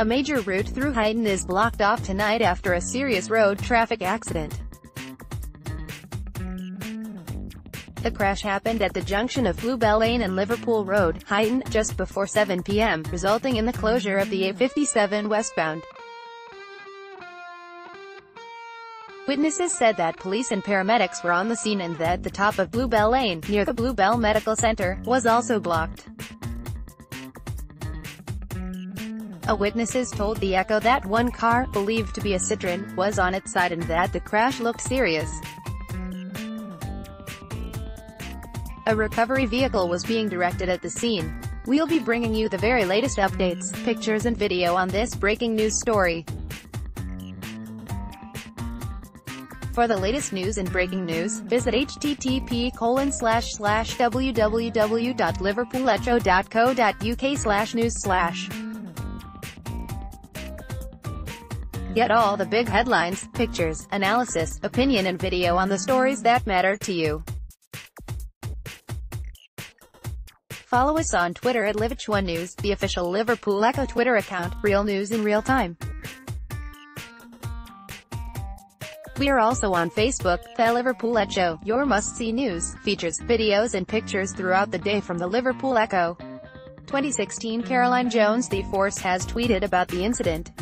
A major route through Huyton is blocked off tonight after a serious road traffic accident. The crash happened at the junction of Bluebell Lane and Liverpool Road, Huyton, just before 7 p.m., resulting in the closure of the A57 westbound. Witnesses said that police and paramedics were on the scene and that the top of Bluebell Lane, near the Bluebell Medical Centre, was also blocked. Witnesses told the Echo that one car, believed to be a Citroen, was on its side and that the crash looked serious. A recovery vehicle was being directed at the scene. We'll be bringing you the very latest updates, pictures and video on this breaking news story. For the latest news and breaking news, visit http://www.liverpoolecho.co.uk/news/. Get all the big headlines, pictures, analysis, opinion and video on the stories that matter to you. Follow us on Twitter at @LivEcho1News, the official Liverpool Echo Twitter account, real news in real time. We are also on Facebook, the Liverpool Echo, your must-see news, features, videos and pictures throughout the day from the Liverpool Echo. 2016 Caroline Jones, the force, has tweeted about the incident.